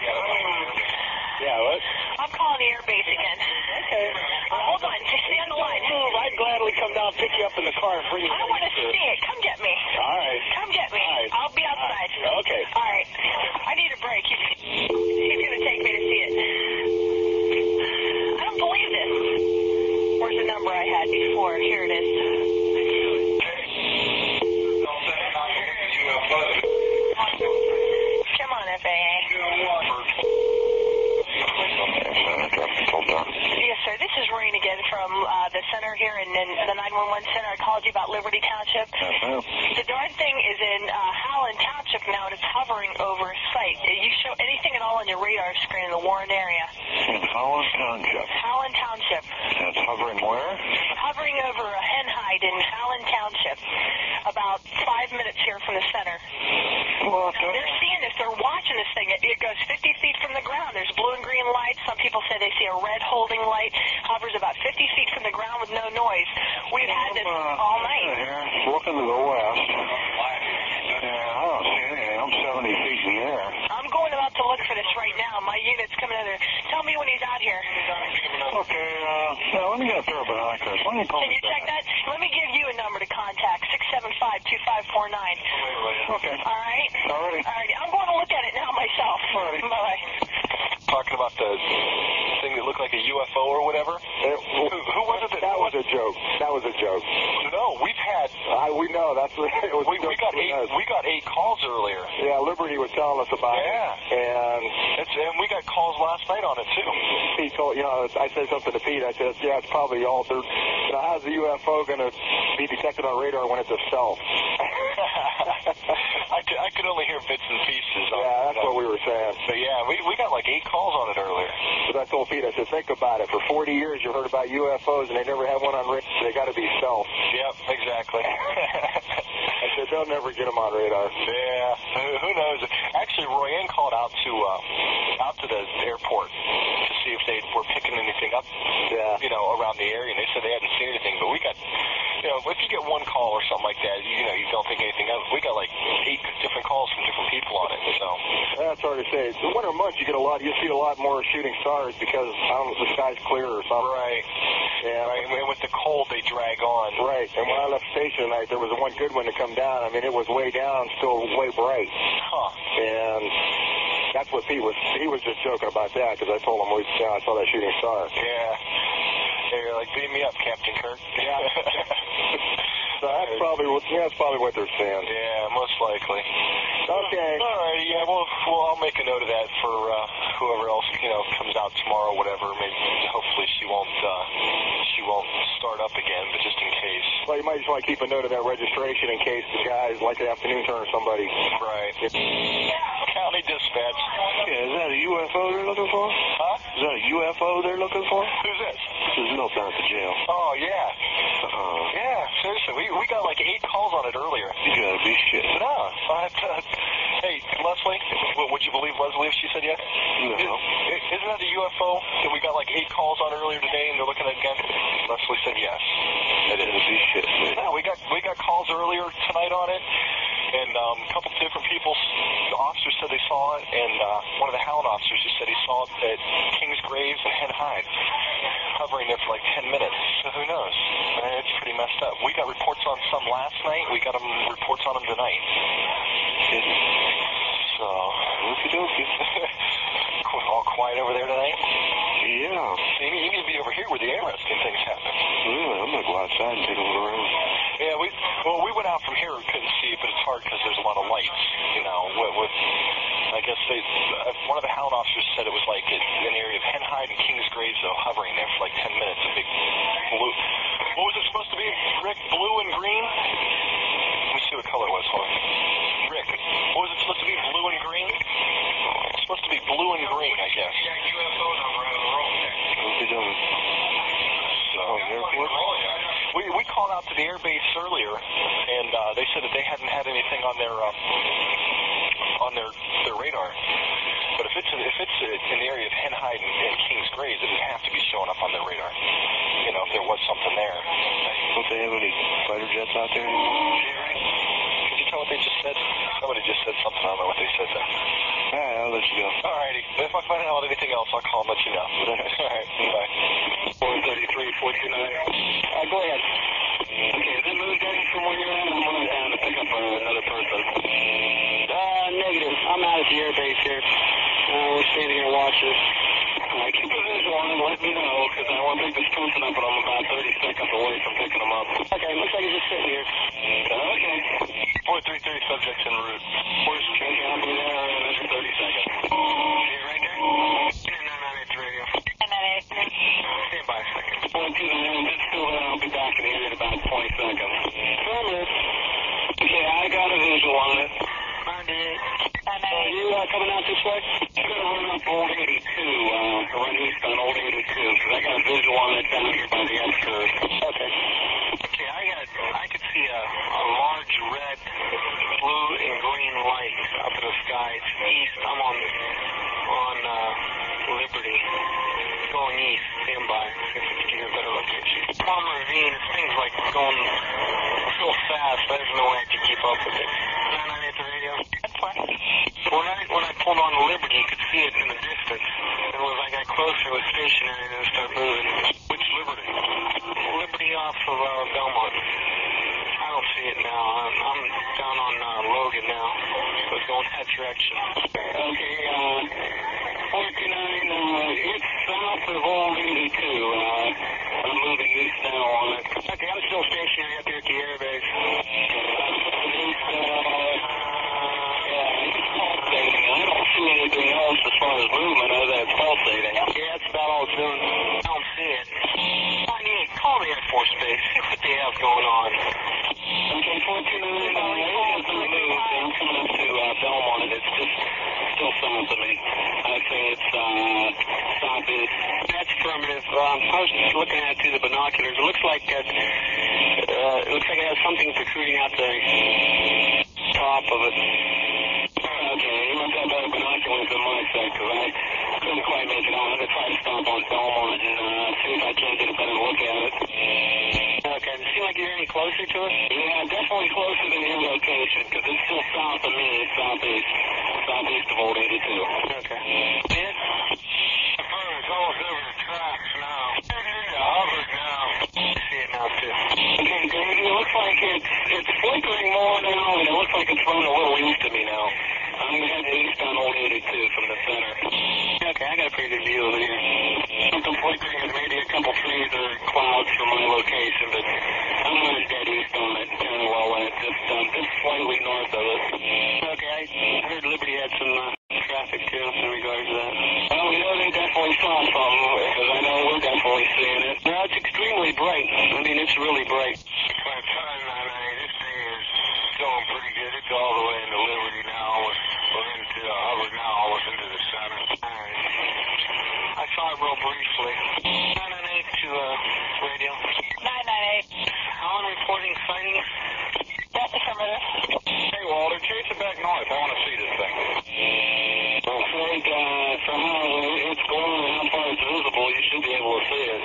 Yeah, what? I'm calling the air base again. Okay. Uh, hold on. Just stay on the line. I'd gladly come down, pick you up in the car, and bring you. I want to see it. Come get me. All right. Come get me. All right. I'll be outside. All right. Okay. All right. I need a break. He's, he's going to take me to see it. I don't believe this. Where's the number I had before? Here it is. Come on, F A A. Yes, sir. This is Rain again from uh, the center here in, in the nine one one center. I called you about Liberty Township. Uh-huh. The darn thing is in uh, Howland Township now, and it's hovering over site. Do you show anything at all on your radar screen in the Warren area? In Howland Township. Howland Township. And it's hovering where? Hovering over a Hen Hyde in Howland Township, about five minutes here from the center. Well, okay. They're seeing this. They're watching this thing. It, it goes fifty feet from the ground. There's blue and green lights. Some people say they see a red holding light. Hovers about fifty feet from the ground with no noise. We've had this uh, all night. Here, looking to the west. Yeah, I don't see anything. I'm seventy feet in the air. I'm going about to look for this right now. My unit's coming out there. Tell me when he's out here. Okay. Uh, now let me get a pair of binoculars. Let me call Can you back. check that? Let me give you a number to contact. six seven five, two five four nine. Okay. All right? All righty. All righty. I'm going to look at it now myself. All righty. Bye-bye. Talking about the thing that looked like a U F O or whatever? It, who, who was it that... That was a joke. That was a joke. No, we've had... I, we know. That's what it was. We, we, got eight, we got eight calls earlier. Yeah, Liberty was telling us about yeah. it. And, it's, and we got calls last night on it, too. He told... You know, I said something to Pete. I said, yeah, it's probably altered. You know, how's the U F O going to be detected on radar when it's a self? I, could, I could only hear bits and pieces. On yeah, that's it. What we were saying. But yeah, we, we got like eight calls on it earlier. But I told Pete, I said, think about it. For forty years, you heard about U F Os, and they never had one on radar. They got to be self. Yep, exactly. I said, they'll never get them on radar. Yeah, who, who knows? Actually, Royanne called out to uh, out to the airport to see if they were picking anything up, yeah. you know, around the area, and they said they hadn't seen anything. But we got, you know, if you get one call or something like that, you know, you don't think anything of it. We got like eight different calls from different people on it. So that's hard to say. The winter months, you get a lot. You see a lot more shooting stars because I don't know if the sky's clear or something. Right. Yeah. Right. And with the cold, they drag on. Right. And when I left the station tonight, there was one good one to come down. I mean, it was way down, still way bright. Huh. And that's what Pete was. He was just joking about that because I told him, we, yeah, I saw that shooting star. Yeah. They're like, beam me up, Captain Kirk. Yeah. So that's probably what, yeah, that's probably what they're saying. Yeah, most likely. Okay. All right. Yeah. Well, well, I'll make a note of that for uh, whoever else you know comes out tomorrow, whatever. Maybe hopefully she won't uh, she won't start up again, but just in case. Well, you might just want to keep a note of that registration in case the guys like an afternoon turn or somebody. Right. Yeah. County dispatch. Yeah. Is that a U F O they're looking for? Huh? Is that a U F O they're looking for? Who's this? This is Milton at the jail. Oh yeah. Uh-huh. Yeah. Seriously, we we got like eight calls on it earlier. You gotta be shit. No, I, uh, Hey, Leslie, what, would you believe Leslie if she said yes? No. Is, isn't that a U F O that we got like eight calls on earlier today and they're looking at it again? Leslie said yes. It is a shit. Yeah, we got, we got calls earlier tonight on it, and um, a couple of different people, the officers said they saw it, and uh, one of the Howland officers just said he saw it at King's Graves and Hen Hyde, hovering there for like ten minutes. So who knows? It's pretty messed up. We got reports on some last night. We got them, reports on them tonight. So, okie dokie. All quiet over there tonight? Yeah. Maybe you need to be over here where the interesting things happen. Really? I'm going to go outside and take a look around. Yeah, we, well, we went out from here and couldn't see, but it's hard because there's a lot of lights, you know, with, with I guess they, uh, one of the Hound officers said it was like in, in the area of Hen Hyde and King's Graves, though, hovering there for like ten minutes, a big blue. What was it supposed to be, Rick? Blue and green? Let me see what color it was, hold on. Rick, what was it supposed to be, blue and green? It's supposed to be blue and green, I guess. Yeah, U F O number out of the road there. What's he doing? So, airport? We, we called out to the airbase earlier, and uh, they said that they hadn't had anything on their uh, on their, their radar. But if it's, if it's in the area of Hen Hyde and, and King's Graves, it would have to be showing up on their radar. You know, if there was something there. Don't they have any fighter jets out there anymore? What they just said? Somebody just said something. I don't know what they said there. All right, I'll let you go. All righty. If I find out anything else, I'll call and let you know. All right. Bye. four thirty-three, four twenty-nine. Uh, go ahead. Okay, is it moved in from where you're at? I'm going to down to pick up another person. Uh, negative. I'm out at the airbase here. Uh, we're standing here watching. Uh, keep a visual on and let me know, because I want to pick this person up, but I'm about thirty seconds away from picking them up. Okay, looks like he's just sitting here. Uh, okay. four three three, subject's en route. Where's Ken? I'll be there in thirty seconds. See you right there? ten nine ninety-eight radio. ten nine ninety-eight. Stand by a second. one two nine, just go ahead. I'll be back in here in about twenty seconds. Affirmative. Okay, I got a visual on it. ninety-eight. Are you uh, coming out this way? I'm going to run up Old eighty-two, uh, run east on Old eighty-two, because I got a visual on it down here by the S curve. Okay. Okay, I got, I could see a, a large red, blue, and green light up in the sky. It's east. I'm on on uh, Liberty. It's going east. Stand by. See if we can get a better location. Palm Ravine. This thing's like going so fast. There's no way I can keep up with it. nine nine eight the radio. That's fine. When I when I pulled on Liberty, you could see it in the distance. And when I got closer, it was stationary and it started moving. Which Liberty? Liberty off of uh, Belmont. I don't see it now. I'm, I'm down on uh, Logan now. So it's going that direction. Okay, uh, forty-nine, uh, it's south of Old eighty-two. Uh, I'm moving east now on it. Okay, I'm still stationary up here at the airbase. I'm moving east now on it. Yeah, it's pulsating. I don't see anything else as far as movement other than it's pulsating. Yeah, that's about all it's doing. I don't see it. ninety-eight, call the Air Force Base. See what they have going on. Okay, four two nine, uh, it hasn't moved. I'm coming up to uh, Belmont, and it's just still south of me. I say it's uh, southeast. That's affirmative. Um, I was just looking at it through the binoculars. It looks like it, uh, it looks like it has something protruding out the top of it. Okay, you must have better binoculars than my side, because I couldn't quite make it out. I'm going to try to stop on Belmont and uh, see if I can't get a better look at it. Okay, does it seem like you're any closer to us? Yeah, definitely closer than your location, because it's still south of me, southeast, southeast of Old eighty-two. Okay. See it? The bird is almost over the tracks now. It's into Hubbard now. I see it now, too. Okay, David, it looks like it's, it's flickering more now, and it looks like it's running a little east of me now. I'm heading east on Old eighty-two from the center. Okay, I got a pretty good view over here. Something flickering is maybe a couple trees or clouds from my location, but I'm going to dead east on it, parallel with it, just, um, just slightly north of it. Okay, I heard Liberty had some uh, traffic too in regards to that. Well, we know they definitely saw something, because I know we're definitely seeing it. No, it's extremely bright. I mean, it's really bright. By the time, I mean, this thing is going pretty good. It's all the way into Liberty now. We're into uh, Hubbard now, almost into the center. I saw it real briefly. nine nine eight to uh, radio. nine nine eight. Alan reporting sightings. That's affirmative. Hey, Walter, Chase that noise. I want to see this thing. I'm afraid uh, somehow it's glowing and how far it's visible. You should be able to see it.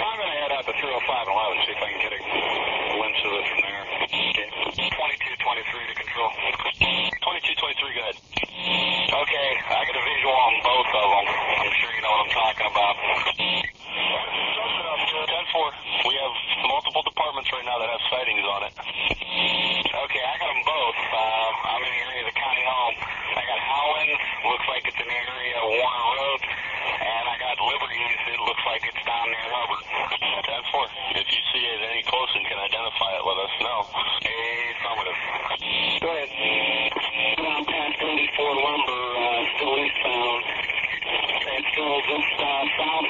I'm going to head out to three oh five and I'll see if I can get a glimpse of it from there. Okay. twenty-two twenty-three to control. twenty-two twenty-three, go ahead. Okay, I got a visual on both of them. I'm sure you know what I'm talking about. ten four, we have multiple departments right now that have sightings on it. Okay, I got them both. Uh, I'm in the area of the county home. I got Howland's, looks like it's in the area of Warren Road, and I got Liberty's, it looks like it's down near Hubbard. ten four, if you see it any closer and can identify it, let us know. Affirmative. Go ahead. I'm past thirty-four Lumber, uh, still eastbound. It's still just uh, south,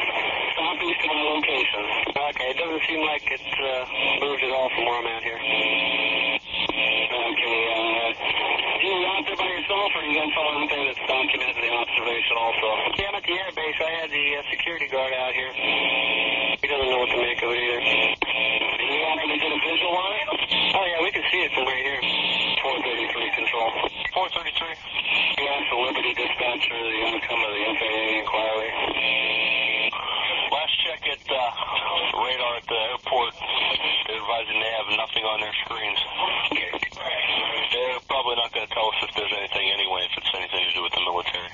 southeast of my location. Okay, it doesn't seem like it's uh, moved at all from where I'm at here. Okay, uh, you were out there by yourself, or you got someone out there that's documented the observation also? Yeah, I'm at the air base. I had the uh, security guard out here. He doesn't know what to make of it either. You actually did a visual on it? Oh, yeah, we can see it from right here. four thirty-three, control. four thirty-three? Yeah, it's the Liberty dispatcher, the outcome of the F A A inquiry. Last check at uh, radar at the airport, they're advising they have nothing on their screens. Okay. They're probably not going to tell us if there's anything anyway, if it's anything to do with the military.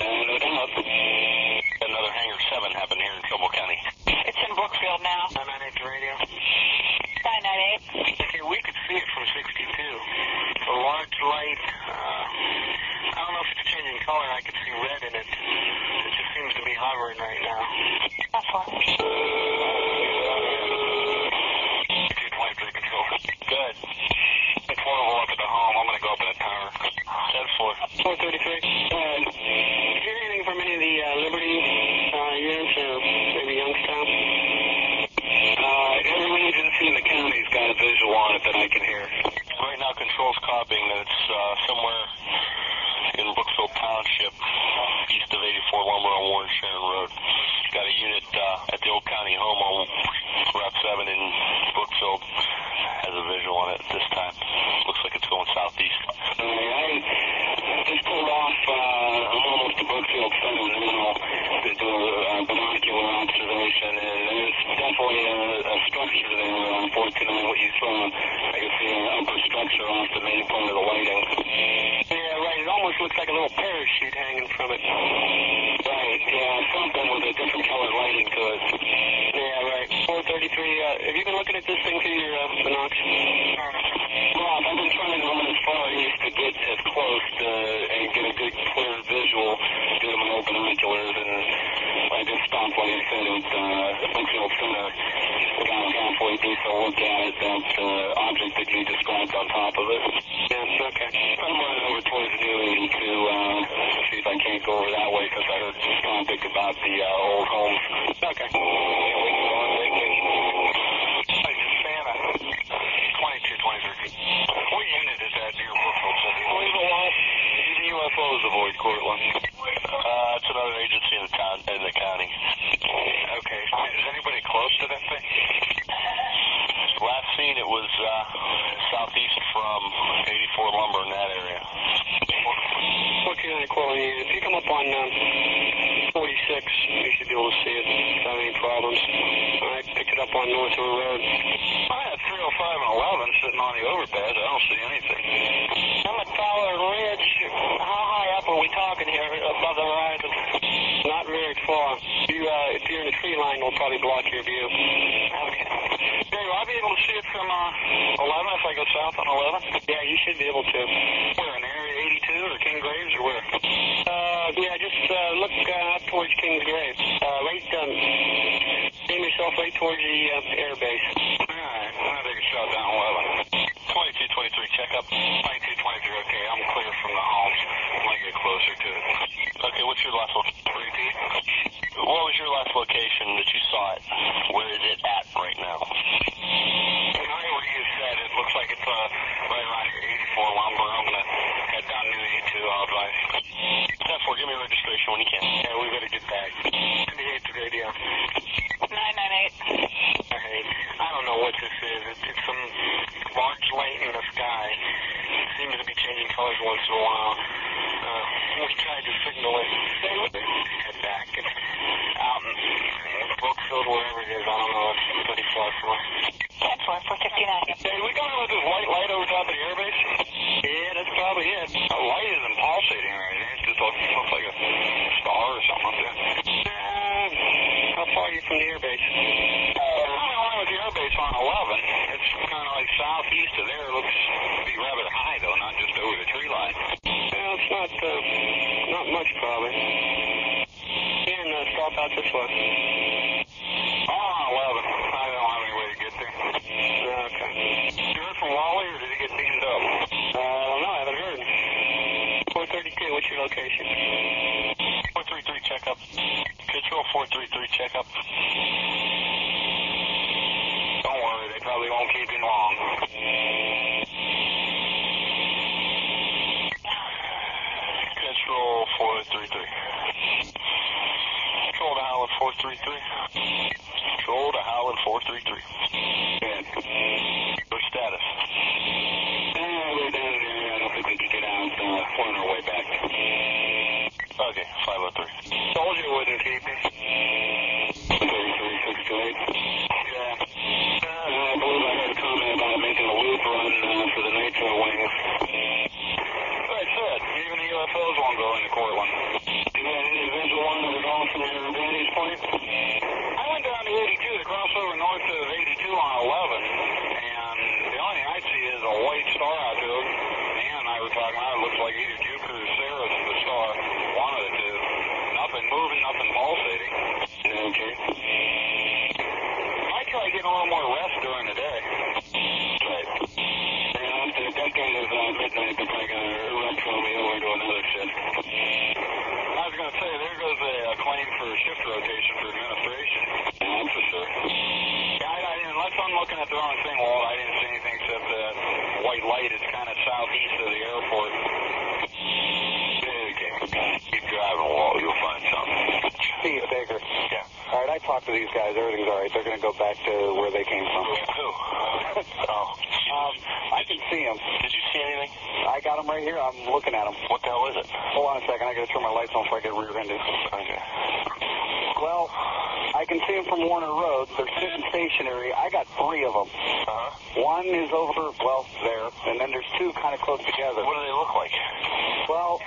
And no doubt. Another Hangar seven happened here in Trumbull County. It's in Brookfield now. nine ninety-eight radio. nine ninety-eight. Okay, we could see it from sixty-two. It's a large light. Uh, I don't know if it's changing color. I could see red in it. It just seems to be hovering right now. That's two twenty-three control. Good. It's portable up at the home. I'm going to go up in the tower. ten four. four thirty-three. Uh, did you hear anything from any of the uh, Liberty uh, units or maybe Youngstown? Uh, every agency in the county's got a visual on it that I can hear. Right now, control's copying that it's uh, somewhere in Brookfield Township, east of eighty-four Lumber on Warren Sharon Road. Got a unit uh, at the old county home on Route seven in Brookfield. Has a visual on it this time. Looks like it's going southeast. Uh, I just pulled off, uh, I'm almost to Brookfield seven now to do a binocular observation, and there's definitely a, a structure there. Unfortunately, what you saw, I can see an upper structure off the main point of the lighting. Yeah, right, it almost looks like a little parachute hanging from it. Right, yeah, something with a different color lighting to it. Yeah, right. four thirty-three, uh, have you been looking at this thing through your uh, binocs? Rob, I've been trying to go as far east to get as close to, and get a good clear visual through my old binoculars, and I just stopped, like I said, at uh, Brookfield Center. Got halfway decent look at it, that uh, object that you described on top of it. Yeah, okay. I'm running over towards the new eighty-two, uh, see if I can't go over that way, because I heard this topic about the uh, old homes. Okay. What unit is that near Brookfield City? Leave it alone. The U F Os avoid Cortland. Uh, it's another agency in the town, in the county. Okay. Is anybody close to that thing? Last seen, it was uh, southeast from eighty-four Lumber in that area. Okay, if you come up on uh, forty-six, you should be able to see it without any problems. All right, pick it up on North River Road. I had three oh five and eleven sitting on the overpass. I don't see anything. I'm at Tower Ridge. How high up are we talking here above the horizon? Not very far. You, uh, if you're in a tree line, we'll probably block your view. Okay. Dave, I'll be able to see it from uh, eleven if I go south on eleven? Yeah, you should be able to. Where, in Area eighty-two or King's Graves or where? Uh, yeah, just uh, look uh, up towards King's Graves. Uh, right, um, aim yourself right towards the uh, air base. All right, I'm going to take a shot down eleven. twenty-two twenty-three, check up. twenty-two twenty-three, okay, I'm clear from the homes. I might get closer to it. Okay, what's your last location? What was your last location that you saw it? Where is it at right now? I know where you said it. Looks like it's uh, right around here, eighty-four Lumber. I'm going to head down to eighty-two, I'll advise. ten four, give me a registration when you can. Yeah, we better get back. ninety-eight radio. nine ninety-eight. Okay, I don't know what this is. It's, it's some large light in the sky. It seems to be changing color. wherever it is. I don't know. It's pretty far from us. That's one for fifty-nine. Hey, we going with this white light over top of the airbase? Yeah, that's probably it. The light isn't pulsating or anything. It just looks, looks like a star or something like that. Uh, how far are you from the airbase? I'm only on with the airbase on eleven. It's kind of like southeast of there. It looks to be rather high, though, not just over the tree line. Yeah, it's not, uh, not much, probably. And uh, stop out this way. Location. four three three checkup. Control four three three checkup. Don't worry, they probably won't keep you long. Control four three three. Control to Howland four three three. Control to Howland four three three. Good. Your status? On our way back. Okay, five oh three. Told you it wouldn't keep me. three three six two eight. Yeah. Uh, I believe I had a comment about making a loop run uh, for the NATO wings. That's it. Even the U F Os won't go into Cortland. Do you have any visual one that was on from your vantage point? I went down to eighty-two to cross over north of eighty-two on eleven, and the only thing I see is a white star out there. Man, I was talking about it looks like either Jupiter or Ceres is the star. One of the two. Nothing moving, nothing pulsating. Okay. I try getting a little more rest during the day. Right. And after the decade of uh, midnight, they're probably going to retro me over to another shift. I was going to say, there goes a, a claim for shift rotation for administration. Yeah, that's for sure. Yeah, I, I, unless I'm looking at the wrong thing, Walt, I didn't see anything except that white light is kind of southeast of the airport. Keep driving, Walt. You'll find something. Steve Baker. Yeah. All right, I talked to these guys. Everything's all right. They're going to go back to where they came from. Who? Oh. Um, I can see them. Did you see anything? I got them right here. I'm looking at them. What the hell is it? Hold on a second. I got to turn my lights on so I get rear-ended. Okay. Well, I can see them from Warner Road. They're sitting stationary. I got three of them. Uh-huh. One is over, well, there, and then there's two kind of close together. What do they look like? Well,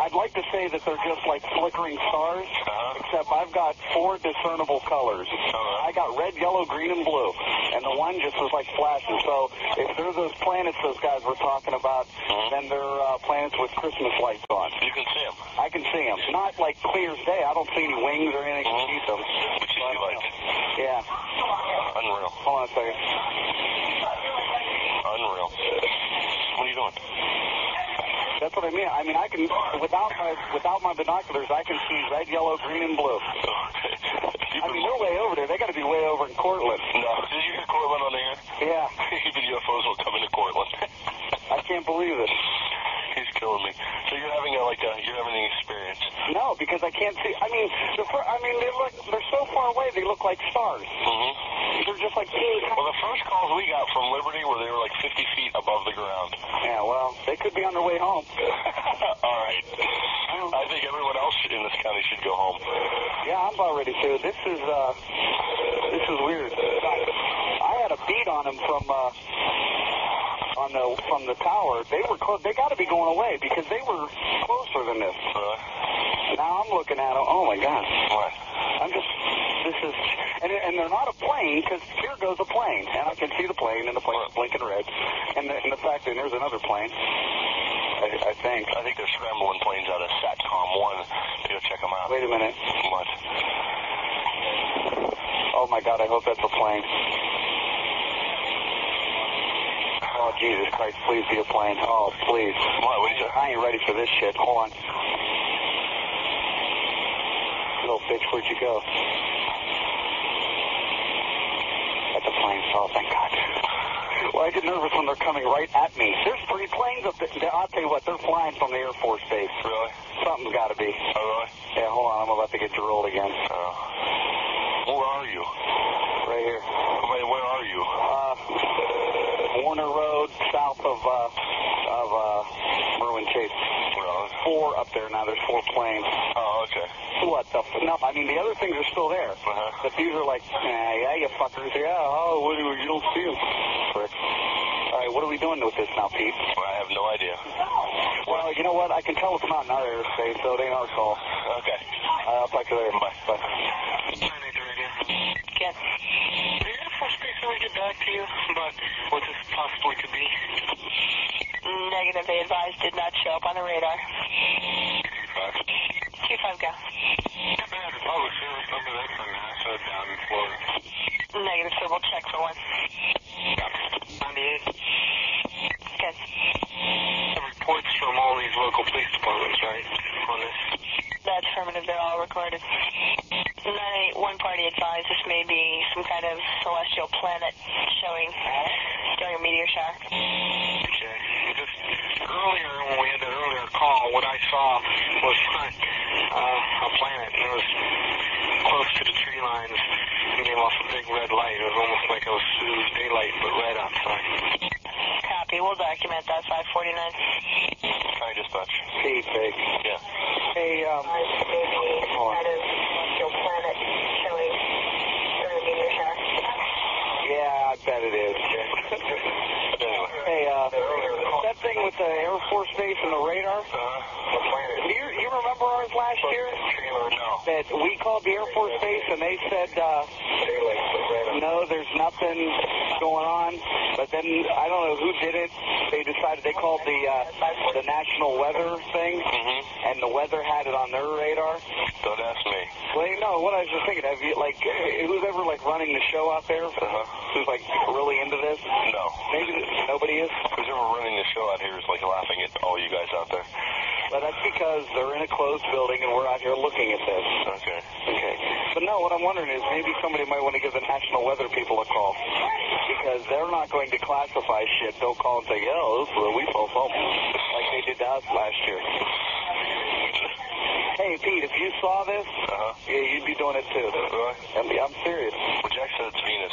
I'd like to say that they're just like flickering stars, uh-huh. except I've got four discernible colors. Uh-huh. I got red, yellow, green, and blue, and the one just was like flashing. So if they're those planets those guys were talking about, uh-huh. then they're uh, planets with Christmas lights on. You can see them. I can see them. Not like clear as day. I don't see any wings or anything. Uh-huh. You see them. But you see lights. Yeah. Unreal. Hold on a second. Unreal. What are you doing? That's what I mean. I mean, I can, without my, without my binoculars, I can see red, yellow, green, and blue. I mean, they're way over there. They got to be way over in Cortland. No, did you hear Cortland on the air? Yeah. Even U F Os will come into Cortland. I can't believe it. He's killing me. So you're having a, like a, you're having an experience. No, because I can't see. I mean, the fir- I mean, they look, they're so far away. They look like stars. Mm-hmm. They're just like. Well, the first calls we got from Liberty were they were like fifty feet above the ground. Yeah, well, they could be on their way home. All right. I think everyone else in this county should go home. Yeah, I'm about ready to. This is uh, this is weird. I had a beat on him from. Uh, On the, from the tower, they were close. They got to be going away because they were closer than this. Really? Now I'm looking at them. Oh my God! What? I'm just. This is. And, and they're not a plane because here goes a plane, and I can see the plane, and the plane's blinking red, and the, and the fact that there's another plane. I, I think. I think they're scrambling planes out of Satcom One to go check them out. Wait a minute. What? Oh my God! I hope that's a plane. Oh, Jesus Christ, please be a plane. Oh, please. What? What are you doing? I ain't ready for this shit. Hold on. Little bitch, where'd you go? That's a plane. Oh, thank God. Well, I get nervous when they're coming right at me. There's three planes up there. I'll tell you what, they're flying from the Air Force Base. Really? Something's got to be. Oh, really? Yeah, hold on. I'm about to get drilled again. Oh. Where are you? Right here. Wait, where are you? Uh... Warner Road, south of uh, of uh, Merwin Chase. Four up there now. There's four planes. Oh, okay. What the f- No, I mean, the other things are still there. Uh-huh. But these are like, nah, yeah, you fuckers. Yeah, oh, what do you, you don't see them. Frick. All right, what are we doing with this now, Pete? Well, I have no idea. Well, you know what? I can tell it's not in our airspace, so it ain't our call. Okay. All right, I'll talk to you later. Bye. Bye. Yes. The Air Force Base will get back to you about what this possibly could be. Negative. They advised did not show up on the radar. two five. two five, go. Yeah, they had a public service number there from NASA down in Florida. Negative, so we'll check for one. ninety-eight. Good. The reports from all these local police departments, right, on this? That's affirmative. They're all recorded. nine eight, one party advised this may be some kind of celestial planet showing during a meteor shower. Okay. Just earlier, when we had that earlier call, what I saw was not uh, a planet. It was close to the tree lines and gave off a big red light. It was almost like it was, it was daylight, but red outside. Copy. We'll document that. five forty-nine. Hi, dispatch. Hey, Peg. Yeah. Hey, um... Hold on. Yeah, I bet it is. Hey, uh, that thing with the Air Force Base and the radar? Uh-huh. Do you, you remember ours last year? No. That we called the Air Force Base and they said, uh, no, there's nothing going on. But then, I don't know who did it. They decided they called the uh, the National Weather thing, mm-hmm. and the weather had it on their radar. Don't ask me. Well, you know, what I was just thinking, have you, like, who's ever, like, running the show out there? Uh-huh. Who's, like, really into this? No. Maybe nobody is? Who's ever running the show out here is, like, laughing at all you guys out there. But that's because they're in a closed building and we're out here looking at this. Okay. Okay. But no, what I'm wondering is maybe somebody might want to give the National Weather people a call. Because they're not going to classify shit. They'll call and say, oh, this is where we fall from. Like they did to us last year. Hey, Pete, if you saw this, uh-huh. yeah, you'd be doing it too. Uh-huh. I mean, I'm serious. Well, Jack said it's Venus.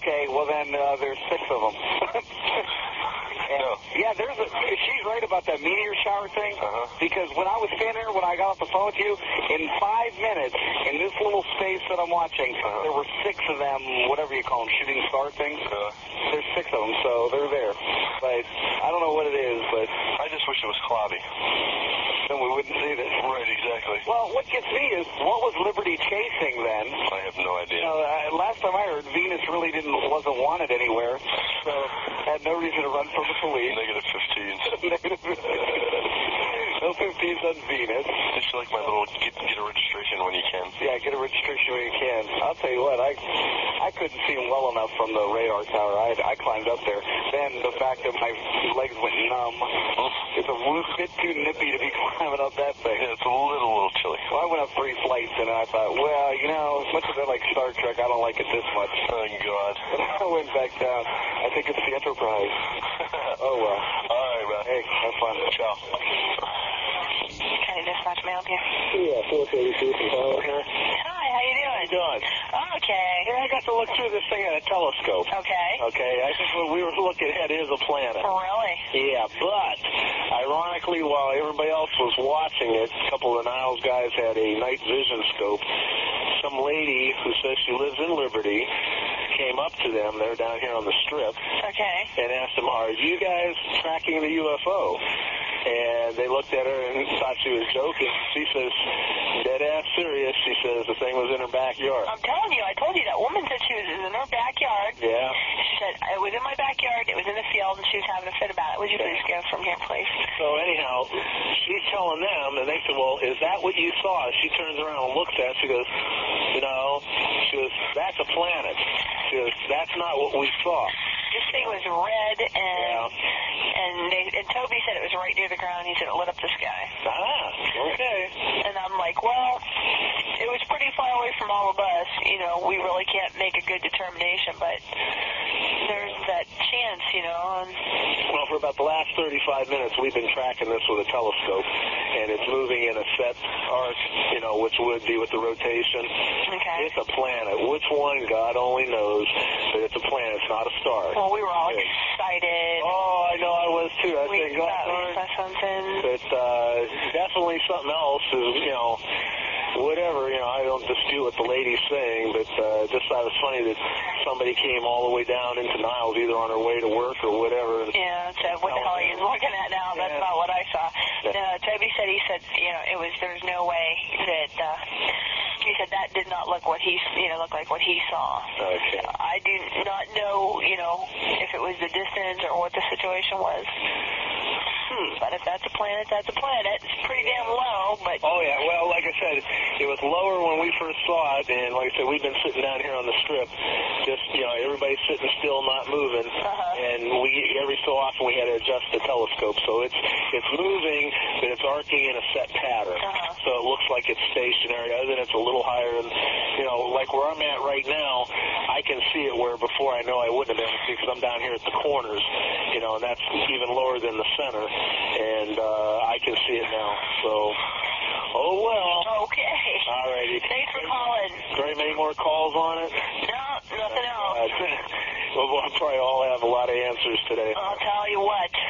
Okay, well then uh, there's six of them. and, no. Yeah, there's a, she's right about that meteor shower thing. Uh-huh. Because when I was standing there, when I got off the phone with you, in five minutes, in this little space that I'm watching, uh-huh. there were six of them, whatever you call them, shooting star things. Uh-huh. There's six of them, so they're there. But I don't know what it is, but... I just wish it was cloudy. Then we wouldn't see this. Right, exactly. Well, what gets me is, what was Liberty chasing then? I have no idea. You know, I, last time I heard, Venus really didn't wasn't wanted anywhere, so had no reason to run from the police. Negative fifteen. Negative fifteen. No fifteens on Venus. Just like my little get, get a registration when you can. Yeah, get a registration when you can. I'll tell you what, I I couldn't see well enough from the radar tower. I I climbed up there. Then the fact that my legs went numb. It's a bit too nippy to be climbing. Climbing up that thing. Yeah, it's a little, little chilly. Well, I went up three flights, and I thought, well, you know, as much as I like Star Trek, I don't like it this much. Oh, God. And I went back down. I think it's the Enterprise. Oh, well. All right, man. Hey, have fun. Ciao. Can you dispatch me up here? Yeah, four thirty-two. Hello here. Hi, how you doing? How you doing? Okay. Yeah, I got to look through this thing at a telescope. Okay. Okay, I think what we were looking at is a planet. Really? Yeah, but... Ironically, while everybody else was watching it, a couple of the Niles guys had a night vision scope. Some lady who says she lives in Liberty came up to them. They're down here on the Strip. Okay. And asked them, are you guys tracking the U F O? And they looked at her and thought she was joking. She says, dead-ass serious. She says the thing was in her backyard. I'm telling you, I told you that woman said she was in her backyard. Yeah. She said, it was in my backyard, it was in the field, and she was having a fit about it. Would you okay. please go from here, please? So anyhow, she's telling them, and they said, well, is that what you saw? She turns around and looks at it. She goes, you know, she goes, that's a planet. She goes, that's not what we saw. This thing was red, and yeah. and, they, and Toby said it was right near the ground. He said it lit up the sky. Ah, okay. And I'm like, well, it was pretty far away from all of us. You know, we really can't make a good determination, but there's that chance, you know. And well, for about the last thirty-five minutes, we've been tracking this with a telescope, and it's moving in a set arc, you know, which would be with the rotation. Okay. It's a planet. Which one, God only knows, but it's a planet. It's not a star. Well, we were all okay. excited. Oh, I know I was, too. I we think, oh, thought something. But uh, definitely something else is, you know, whatever, you know, I don't dispute what the lady's saying, but uh, just thought it was funny that somebody came all the way down into Niles, either on her way to work or whatever. Yeah, said, what the hell are you looking at now? That's yeah. not what I saw. Yeah. No, Toby said, he said, you know, it was, there's no way that, uh, he said that did not look what he, you know, look like what he saw. Okay. So I do not know, you know, if it was the distance or what the situation was. But if that's a planet, that's a planet. It's pretty damn low, but... Oh, yeah. Well, like I said, it was lower when we first saw it, and like I said, we've been sitting down here on the strip, just, you know, everybody's sitting still, not moving, uh-huh. and we every so often we had to adjust the telescope, so it's it's moving, but it's arcing in a set pattern, uh-huh. so it looks like it's stationary, other than it's a little higher, and, you know, like where I'm at right now, I can see it where before I know I wouldn't have been able to see, because I'm down here at the corners, you know, and that's even lower than the center. And uh, I can see it now. So, oh well. Okay. All righty. Thanks for calling. Very many more calls on it? No, nothing uh, else. Uh, we'll probably all have a lot of answers today. I'll tell you what.